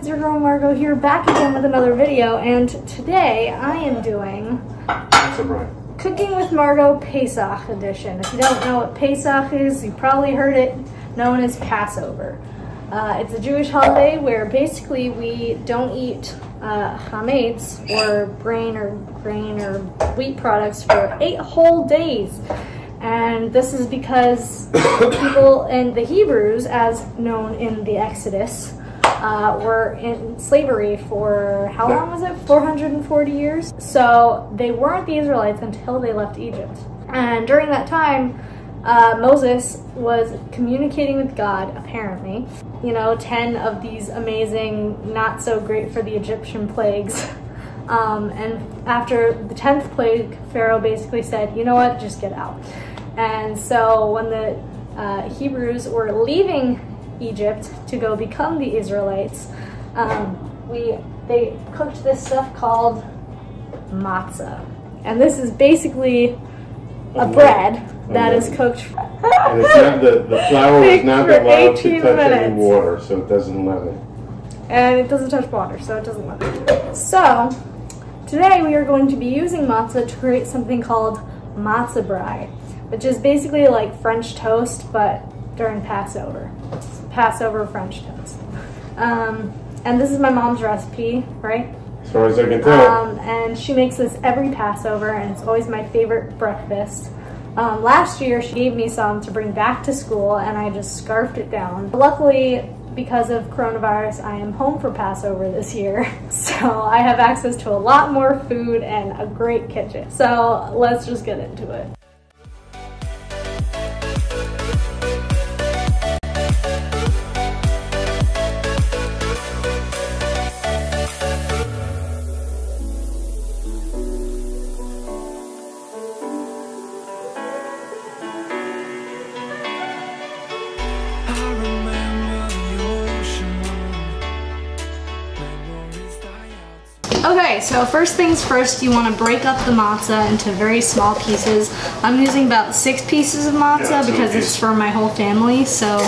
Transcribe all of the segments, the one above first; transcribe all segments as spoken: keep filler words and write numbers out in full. it's your girl Margot here, back again with another video, and today I am doing Cooking with Margot Pesach edition. If you don't know what Pesach is, you probably heard it known as Passover. Uh, it's a Jewish holiday where basically we don't eat uh, chametz or grain or grain or wheat products for eight whole days. And this is because people in the Hebrews, as known in the Exodus, uh, were in slavery for, how long was it? four hundred forty years. So they weren't the Israelites until they left Egypt. And during that time, uh, Moses was communicating with God, apparently. You know, ten of these amazing, not so great for the Egyptian plagues. Um, and after the tenth plague, Pharaoh basically said, you know what, just get out. And so when the uh, Hebrews were leaving Egypt to go become the Israelites, um, we they cooked this stuff called matzah. And this is basically a okay. bread that okay. is cooked. And it's not the, the flour is not allowed to touch any water, so it doesn't let it. And it doesn't touch water, so it doesn't let it. So today we are going to be using matzah to create something called matzah brei, which is basically like French toast, but during Passover. It's Passover French toast. Um, and this is my mom's recipe, right? As far as I can tell. Um, and she makes this every Passover, and it's always my favorite breakfast. Um, last year she gave me some to bring back to school, and I just scarfed it down. But luckily, because of coronavirus, I am home for Passover this year, so I have access to a lot more food and a great kitchen. So let's just get into it. Okay, so first things first, you want to break up the matzah into very small pieces. I'm using about six pieces of matzah yeah, because it's for my whole family, so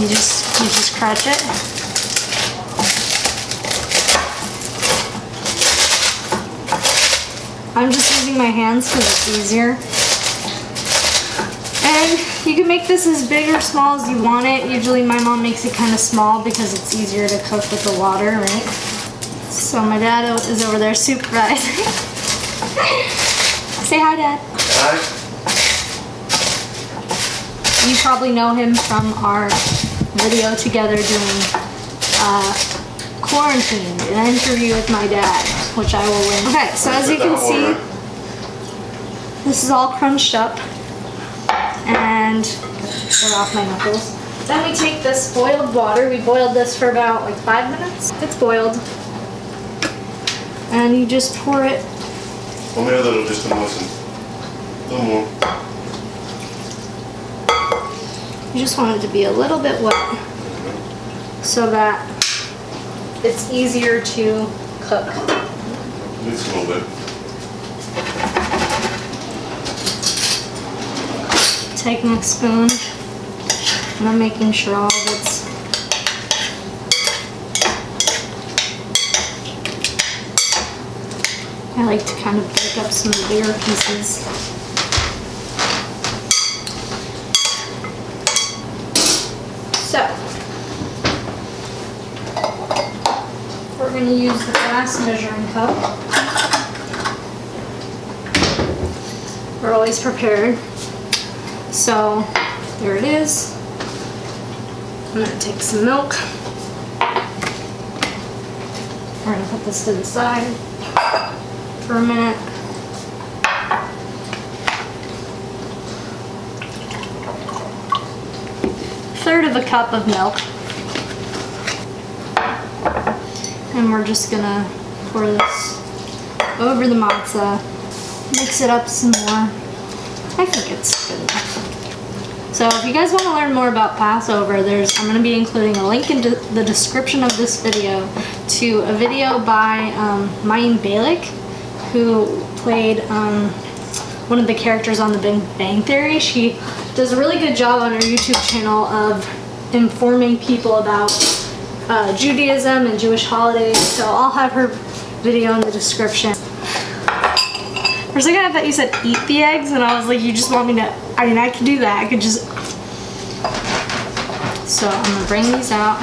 you just, you just crunch it. I'm just using my hands because it's easier. And you can make this as big or small as you want it. Usually my mom makes it kind of small because it's easier to cook with the water, right? So my dad is over there supervising. Say hi, Dad. Hi. You probably know him from our video together doing uh, quarantine, an interview with my dad, which I will win. Okay, so as you can see, this is all crunched up, and get off my knuckles. Then we take this boiled water. We boiled this for about like five minutes. It's boiled. And you just pour it. Only a little, just a motion. A little more. You just want it to be a little bit wet so that it's easier to cook. Just a little bit. Take my spoon, and I'm making sure all of it's I like to kind of break up some of the bigger pieces. So, we're going to use the glass measuring cup. We're always prepared. So, there it is. I'm going to take some milk. We're going to put this to the side for a minute. Third of a cup of milk. And we're just gonna pour this over the matzah, mix it up some more. I think it's good enough. So if you guys want to learn more about Passover, there's I'm gonna be including a link in de the description of this video to a video by um, Mayim Bialik, who played um, one of the characters on The Big Bang Theory. She does a really good job on her YouTube channel of informing people about uh, Judaism and Jewish holidays, so I'll have her video in the description. For a second I thought you said eat the eggs, and I was like, you just want me to, I mean, I could do that, I could just. So I'm gonna bring these out.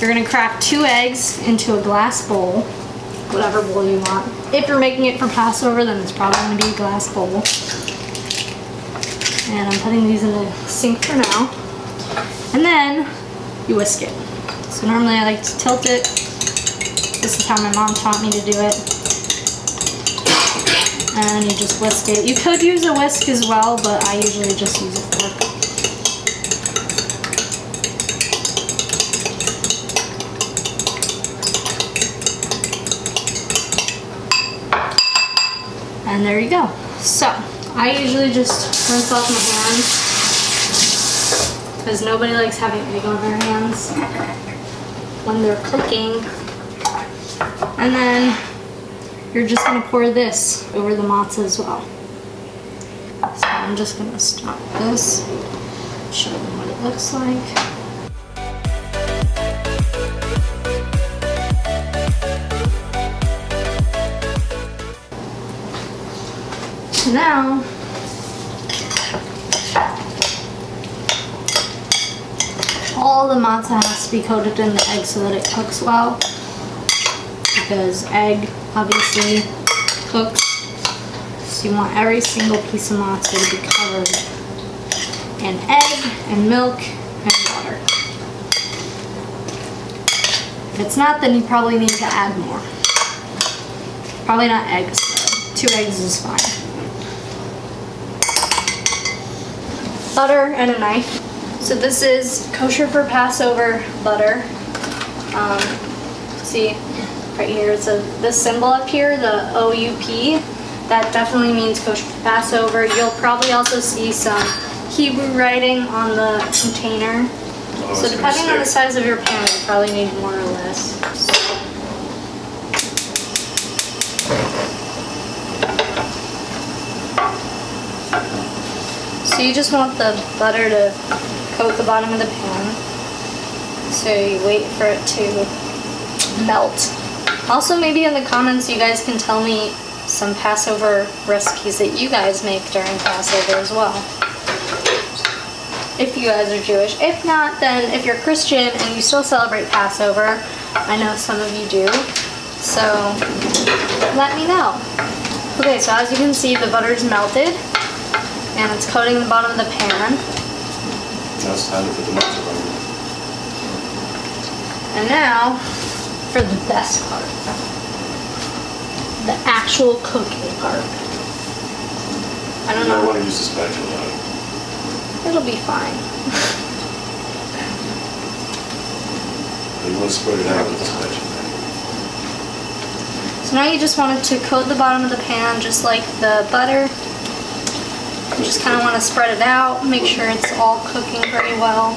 You're gonna crack two eggs into a glass bowl, whatever bowl you want. If you're making it for Passover, then it's probably gonna be a glass bowl. And I'm putting these in the sink for now. And then you whisk it. So normally I like to tilt it. This is how my mom taught me to do it. And you just whisk it. You could use a whisk as well, but I usually just use a fork. And there you go. So, I usually just rinse off my hands because nobody likes having egg on their hands when they're cooking. And then you're just gonna pour this over the matzah as well. So I'm just gonna stop this, show them what it looks like. Now, all the matzah has to be coated in the egg so that it cooks well, because egg obviously cooks, so you want every single piece of matzah to be covered in egg and milk and water. If it's not, then you probably need to add more. Probably not eggs, though. Two eggs is fine. Butter and a knife. So this is kosher for Passover butter. Um, see right here, it's a this symbol up here, the O U P. That definitely means kosher for Passover. You'll probably also see some Hebrew writing on the container. Oh, so depending on the size of your pan, you probably need more or less. So, So you just want the butter to coat the bottom of the pan, so you wait for it to melt. Also, maybe in the comments you guys can tell me some Passover recipes that you guys make during Passover as well, if you guys are Jewish. If not, then if you're Christian and you still celebrate Passover, I know some of you do, so let me know. Okay, so as you can see, the butter's melted. And it's coating the bottom of the pan. Now it's time to put the matzah on. And now, for the best part. The actual cooking part. I don't you know. I want to use the spatula. It'll be fine. You want to spread it out with the spatula. So now you just want it to coat the bottom of the pan just like the butter. You just kind of want to spread it out, make sure it's all cooking very well.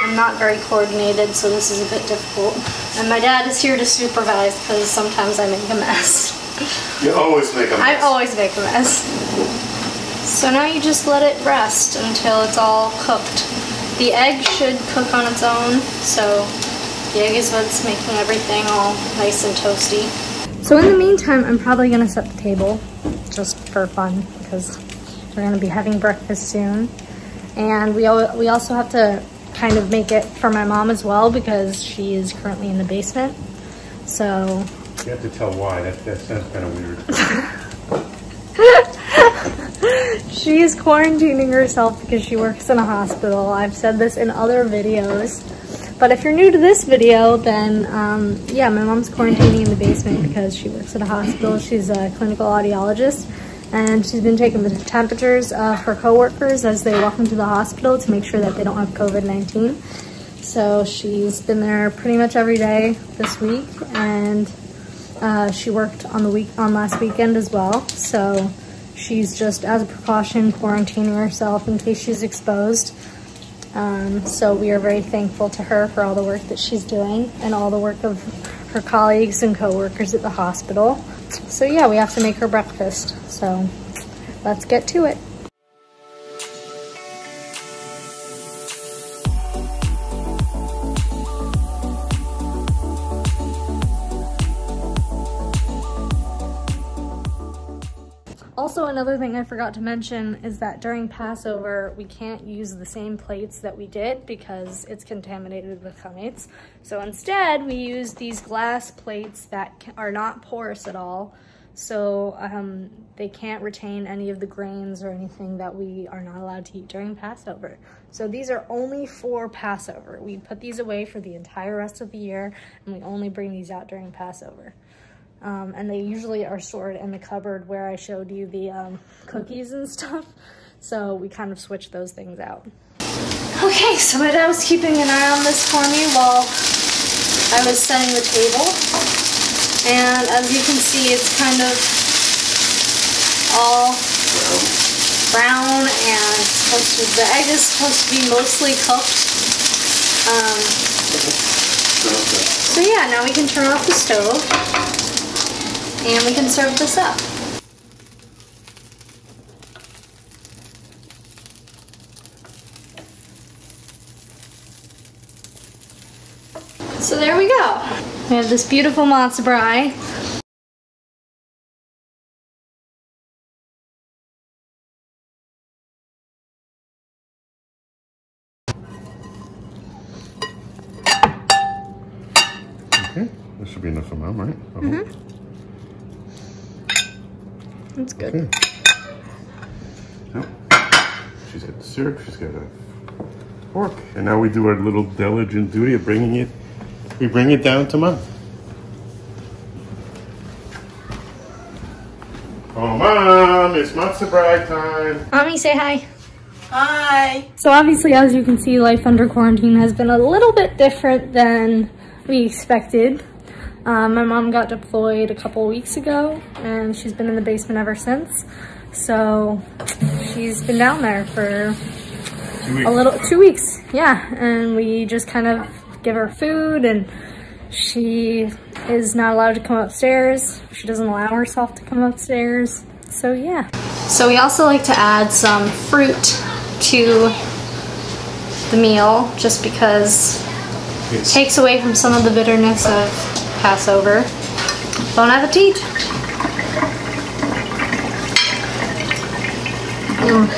I'm not very coordinated, so this is a bit difficult. And my dad is here to supervise because sometimes I make a mess. You always make a mess. I always make a mess. So now you just let it rest until it's all cooked. The egg should cook on its own, so the egg is what's making everything all nice and toasty. So in the meantime, I'm probably gonna set the table just for fun because we're gonna be having breakfast soon. And we, al we also have to kind of make it for my mom as well because she is currently in the basement, so. You have to tell why, that, that sounds kind of weird. She is quarantining herself because she works in a hospital. I've said this in other videos. But if you're new to this video, then um, yeah, my mom's quarantining in the basement because she works at a hospital. She's a clinical audiologist, and she's been taking the temperatures of her coworkers as they walk into the hospital to make sure that they don't have COVID nineteen. So she's been there pretty much every day this week, and uh, she worked on the week on last weekend as well. So she's just, as a precaution, quarantining herself in case she's exposed. Um, so we are very thankful to her for all the work that she's doing and all the work of her colleagues and co-workers at the hospital. So yeah, we have to make her breakfast. So let's get to it. Also, another thing I forgot to mention is that during Passover, we can't use the same plates that we did because it's contaminated with chametz. So instead, we use these glass plates that are not porous at all. So um, they can't retain any of the grains or anything that we are not allowed to eat during Passover. So these are only for Passover. We put these away for the entire rest of the year, and we only bring these out during Passover. Um, and they usually are stored in the cupboard where I showed you the um, cookies and stuff. So we kind of switch those things out. Okay, so my dad was keeping an eye on this for me while I was setting the table. And as you can see, it's kind of all brown, and it's supposed to, the egg is supposed to be mostly cooked. Um, so yeah, now we can turn off the stove, and we can serve this up. So there we go. We have this beautiful matzah brei. Okay, this should be enough for mom, right? I mm-hmm. hope. That's good. Okay. So, she's got the syrup, she's got a fork, and now we do our little diligent duty of bringing it. We bring it down to mom. Oh, mom, it's matzah brei time. Mommy, say hi. Hi. So obviously, as you can see, life under quarantine has been a little bit different than we expected. Um, my mom got deployed a couple weeks ago, and she's been in the basement ever since. So she's been down there for two weeks. a little two weeks. Yeah, and we just kind of give her food, and she is not allowed to come upstairs. She doesn't allow herself to come upstairs, so yeah. So we also like to add some fruit to the meal, just because yes. it takes away from some of the bitterness of Passover. Bon appetit! Mm.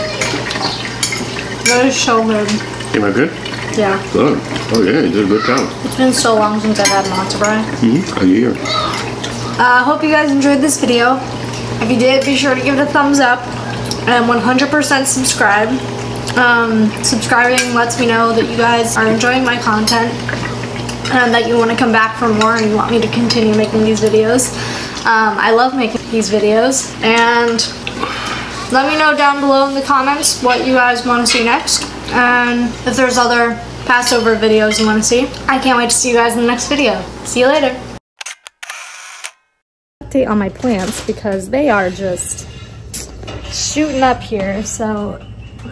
That is so good. Am I good? Yeah. Good. Oh yeah, you did a good job. It's been so long since I've had matzah brei. Mm-hmm. A year. I uh, hope you guys enjoyed this video. If you did, be sure to give it a thumbs up and one hundred percent subscribe. Um, subscribing lets me know that you guys are enjoying my content and that you want to come back for more and you want me to continue making these videos. Um, I love making these videos, and let me know down below in the comments what you guys want to see next. And if there's other Passover videos you want to see. I can't wait to see you guys in the next video. See you later. Update on my plants because they are just shooting up here. So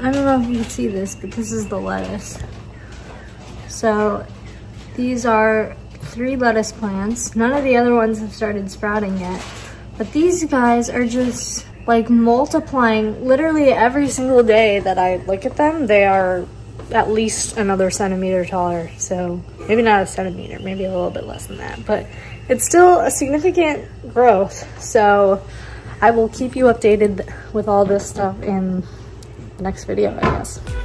I don't know if you can see this, but this is the lettuce. So these are three lettuce plants. None of the other ones have started sprouting yet, but these guys are just like multiplying. Literally every single day that I look at them, they are at least another centimeter taller. So maybe not a centimeter, maybe a little bit less than that, but it's still a significant growth. So I will keep you updated with all this stuff in the next video, I guess.